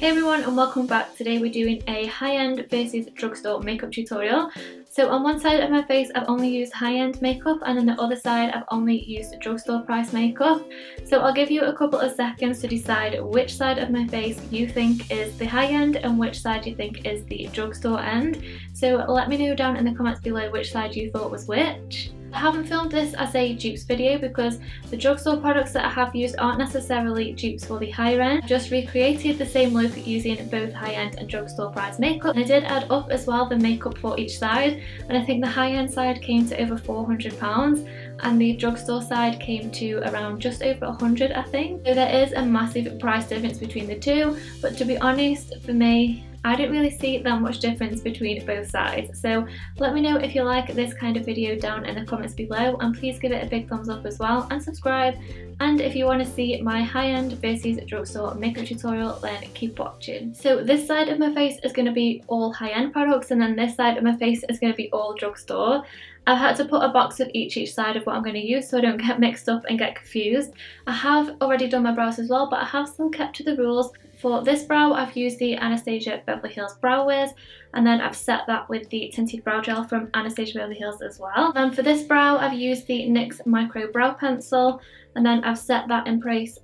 Hey everyone and welcome back. Today we're doing a high-end versus drugstore makeup tutorial. So on one side of my face I've only used high-end makeup and on the other side I've only used drugstore price makeup. So I'll give you a couple of seconds to decide which side of my face you think is the high-end and which side you think is the drugstore end. So let me know down in the comments below which side you thought was which. I haven't filmed this as a dupes video because the drugstore products that I have used aren't necessarily dupes for the higher end. I just recreated the same look using both high end and drugstore price makeup, and I did add up as well the makeup for each side, and I think the high end side came to over £400 and the drugstore side came to around just over 100, I think. So there is a massive price difference between the two, but to be honest, for me I didn't really see that much difference between both sides. So let me know if you like this kind of video down in the comments below, and please give it a big thumbs up as well and subscribe. And if you want to see my high-end versus drugstore makeup tutorial, then keep watching. So this side of my face is going to be all high-end products, and then this side of my face is going to be all drugstore. I've had to put a box of each side of what I'm going to use so I don't get mixed up and get confused. I have already done my brows as well, but I have still kept to the rules. For this brow, I've used the Anastasia Beverly Hills Brow Wiz, and then I've set that with the tinted brow gel from Anastasia Beverly Hills as well. And for this brow, I've used the NYX Micro Brow Pencil, and then I've set that in place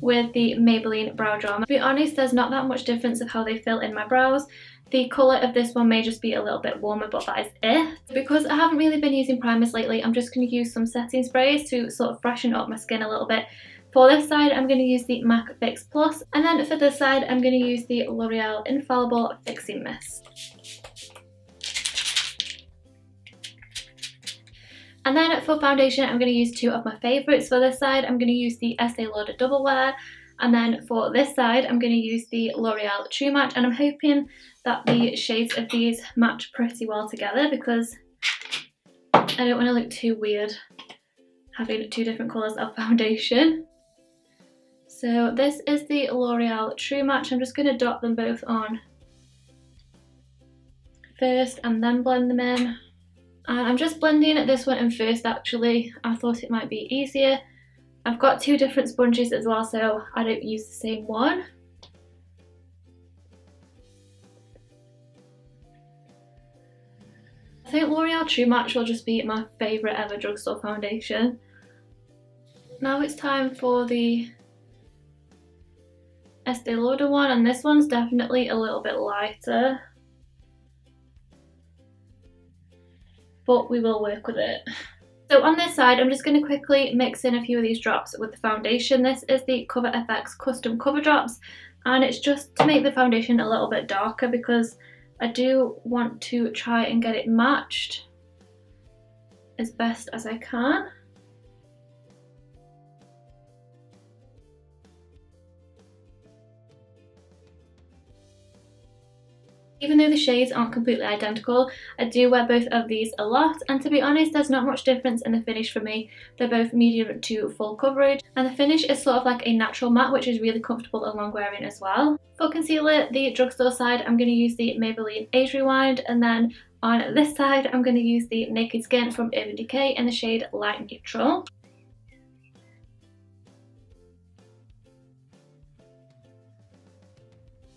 with the Maybelline Brow Drama. To be honest, there's not that much difference of how they fill in my brows. The colour of this one may just be a little bit warmer, but that is it. Because I haven't really been using primers lately, I'm just going to use some setting sprays to sort of freshen up my skin a little bit. For this side, I'm going to use the MAC Fix Plus, and then for this side, I'm going to use the L'Oreal Infallible Fixing Mist. And then for foundation, I'm going to use two of my favourites. For this side, I'm going to use the Estee Lauder Double Wear, and then for this side, I'm going to use the L'Oreal True Match, and I'm hoping that the shades of these match pretty well together because I don't want to look too weird having two different colours of foundation. So this is the L'Oreal True Match. I'm just going to dot them both on first and then blend them in. And I'm just blending this one in first actually. I thought it might be easier. I've got two different sponges as well, so I don't use the same one. I think L'Oreal True Match will just be my favourite ever drugstore foundation. Now it's time for the Estee Lauder one, and this one's definitely a little bit lighter, but we will work with it. So on this side, I'm just going to quickly mix in a few of these drops with the foundation. This is the Cover FX Custom Cover Drops, and it's just to make the foundation a little bit darker because I do want to try and get it matched as best as I can. Even though the shades aren't completely identical, I do wear both of these a lot, and to be honest, there's not much difference in the finish for me. They're both medium to full coverage, and the finish is sort of like a natural matte, which is really comfortable and long wearing as well. For concealer, the drugstore side, I'm going to use the Maybelline Age Rewind, and then on this side, I'm going to use the Naked Skin from Urban Decay in the shade Light Neutral.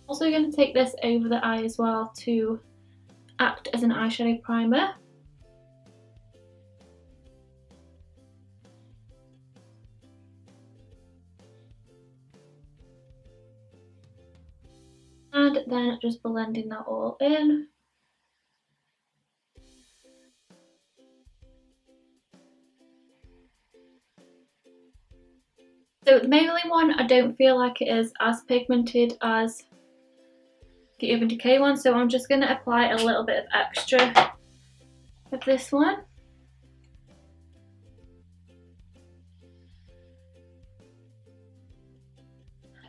Also going to take this over the eye as well to act as an eyeshadow primer. And then just blending that all in. So the Maybelline one, I don't feel like it is as pigmented as the Urban Decay one, so I'm just going to apply a little bit of extra of this one.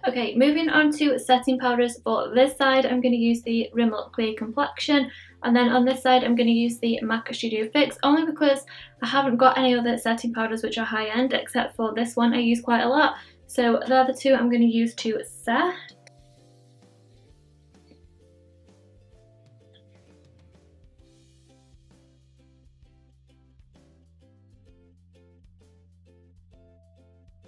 Okay, moving on to setting powders. For this side, I'm going to use the Rimmel Clear Complexion, and then on this side, I'm going to use the MAC Studio Fix, only because I haven't got any other setting powders which are high-end, except for this one I use quite a lot. So they're the two I'm going to use to set.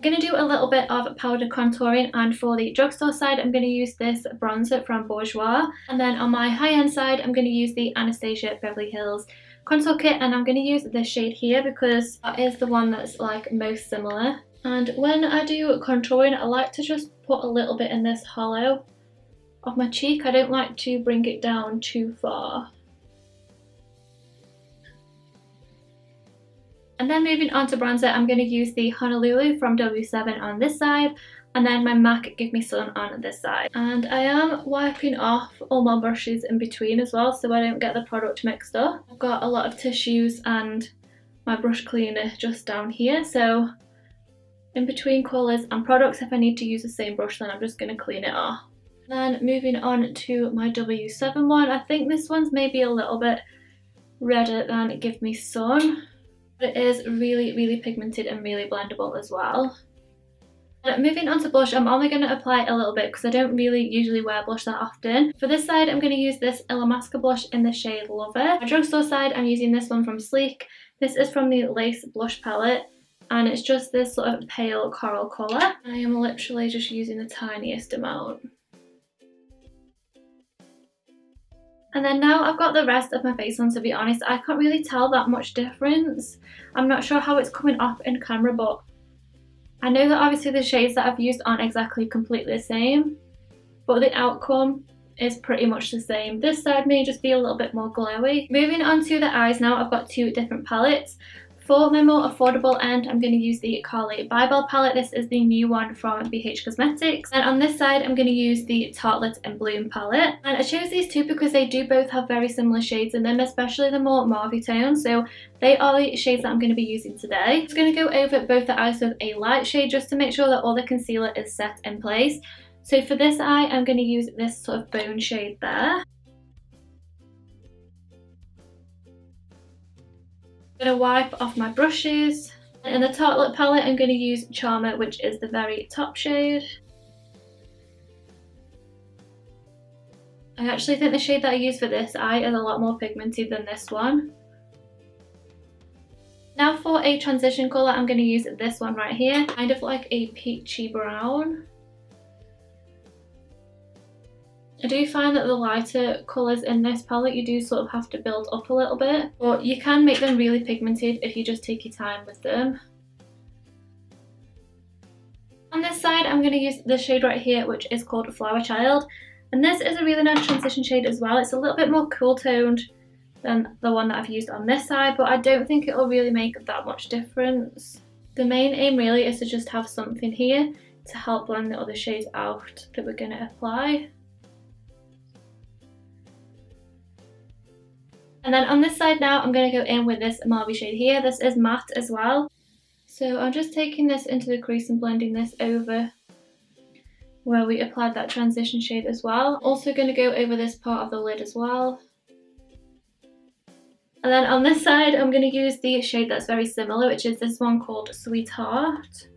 I'm going to do a little bit of powder contouring, and for the drugstore side I'm going to use this bronzer from Bourjois, and then on my high-end side I'm going to use the Anastasia Beverly Hills contour kit, and I'm going to use this shade here because that is the one that's like most similar. And when I do contouring I like to just put a little bit in this hollow of my cheek. I don't like to bring it down too far. And then moving on to bronzer, I'm going to use the Honolulu from W7 on this side, and then my MAC Give Me Sun on this side. And I am wiping off all my brushes in between as well so I don't get the product mixed up. I've got a lot of tissues and my brush cleaner just down here, so in between colours and products, if I need to use the same brush then I'm just going to clean it off. And then moving on to my W7 one, I think this one's maybe a little bit redder than Give Me Sun. It is really, really pigmented and really blendable as well. And moving on to blush, I'm only going to apply a little bit because I don't really usually wear blush that often. For this side, I'm going to use this Illamasqua blush in the shade Lover. For drugstore side, I'm using this one from Sleek. This is from the Lace Blush Palette, and it's just this sort of pale coral colour. I am literally just using the tiniest amount. And then now I've got the rest of my face on. To be honest, I can't really tell that much difference. I'm not sure how it's coming off in camera, but I know that obviously the shades that I've used aren't exactly completely the same, but the outcome is pretty much the same. This side may just be a little bit more glowy. Moving on to the eyes now, I've got two different palettes. For my more affordable end, I'm going to use the Carli Bybel palette. This is the new one from BH Cosmetics. And on this side, I'm going to use the Tartelette and Bloom palette. And I chose these two because they do both have very similar shades in them, especially the more mauvey tones. So they are the shades that I'm going to be using today. I'm just going to go over both the eyes with a light shade just to make sure that all the concealer is set in place. So for this eye, I'm going to use this sort of bone shade there. I'm going to wipe off my brushes, and in the Tartelette palette I'm going to use Charmer, which is the very top shade. I actually think the shade that I use for this eye is a lot more pigmented than this one. Now for a transition colour, I'm going to use this one right here, kind of like a peachy brown. I do find that the lighter colours in this palette you do sort of have to build up a little bit, but you can make them really pigmented if you just take your time with them. On this side I'm going to use this shade right here, which is called Flower Child, and this is a really nice transition shade as well. It's a little bit more cool toned than the one that I've used on this side, but I don't think it'll really make that much difference. The main aim really is to just have something here to help blend the other shades out that we're going to apply. And then on this side now, I'm going to go in with this mauvey shade here. This is matte as well. So I'm just taking this into the crease and blending this over where we applied that transition shade as well. Also going to go over this part of the lid as well. And then on this side, I'm going to use the shade that's very similar, which is this one called Sweetheart.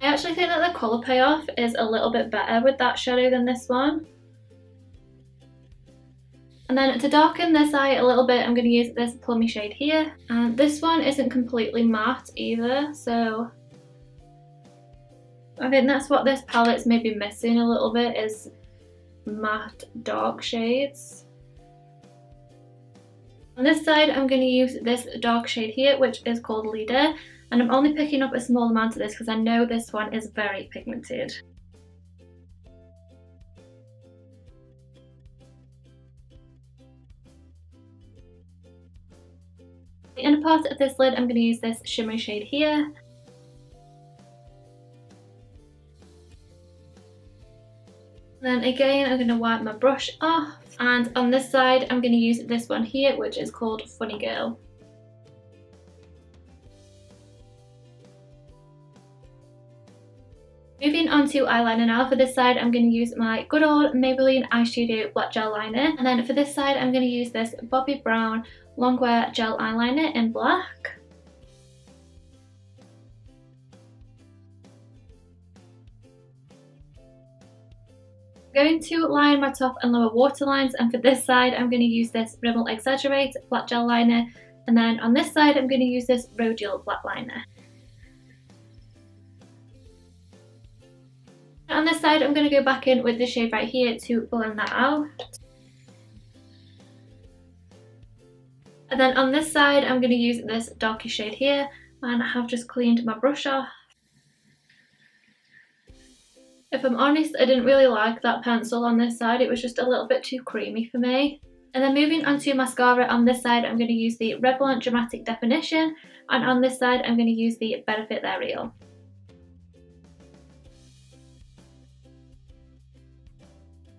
I actually think that the colour payoff is a little bit better with that shadow than this one. And then to darken this eye a little bit, I'm going to use this plummy shade here. And this one isn't completely matte either, so I think that's what this palette's maybe missing a little bit, is matte dark shades. On this side, I'm going to use this dark shade here, which is called Leader. And I'm only picking up a small amount of this because I know this one is very pigmented. The inner part of this lid, I'm going to use this shimmery shade here. Then again, I'm going to wipe my brush off. And on this side, I'm going to use this one here, which is called Funny Girl. Moving on to eyeliner now. For this side, I'm going to use my good old Maybelline Eyeshadow Black Gel Liner. And then for this side, I'm going to use this Bobbi Brown Longwear Gel Eyeliner in black. I'm going to line my top and lower waterlines, and for this side I'm going to use this Rimmel Exaggerate Black Gel Liner And then on this side, I'm going to use this Rodial Black Liner. On this side, I'm going to go back in with the shade right here to blend that out. And then on this side, I'm going to use this darker shade here, and I have just cleaned my brush off. If I'm honest, I didn't really like that pencil on this side, it was just a little bit too creamy for me. And then moving on to mascara, on this side I'm going to use the Revlon Dramatic Definition, and on this side I'm going to use the Benefit L'Oreal.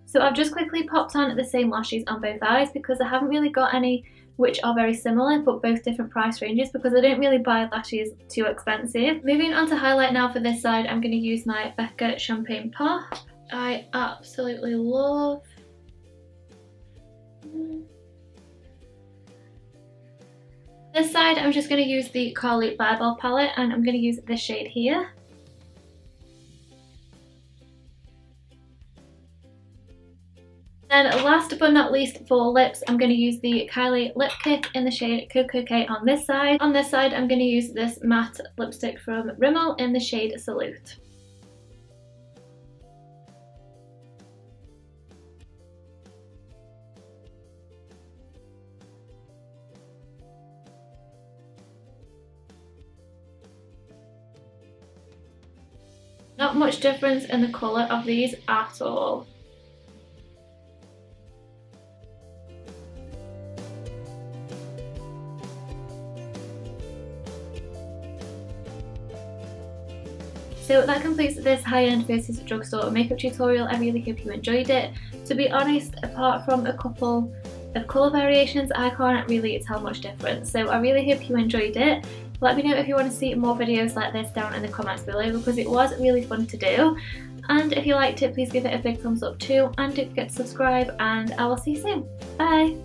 So I've just quickly popped on the same lashes on both eyes because I haven't really got any which are very similar but both different price ranges because I didn't really buy lashes too expensive. Moving on to highlight now for this side, I'm going to use my Becca Champagne Pop. I absolutely love this side. I'm just going to use the Carli Bybel palette and I'm going to use this shade here. Then last but not least for lips, I'm going to use the Kylie Lip Kick in the shade Cocoa K on this side. On this side I'm going to use this matte lipstick from Rimmel in the shade Salute. Not much difference in the colour of these at all. So that completes this high-end versus drugstore makeup tutorial. I really hope you enjoyed it. To be honest, apart from a couple of colour variations, I can't really tell much difference. So I really hope you enjoyed it. Let me know if you want to see more videos like this down in the comments below because it was really fun to do. And if you liked it, please give it a big thumbs up too. And don't forget to subscribe and I will see you soon. Bye!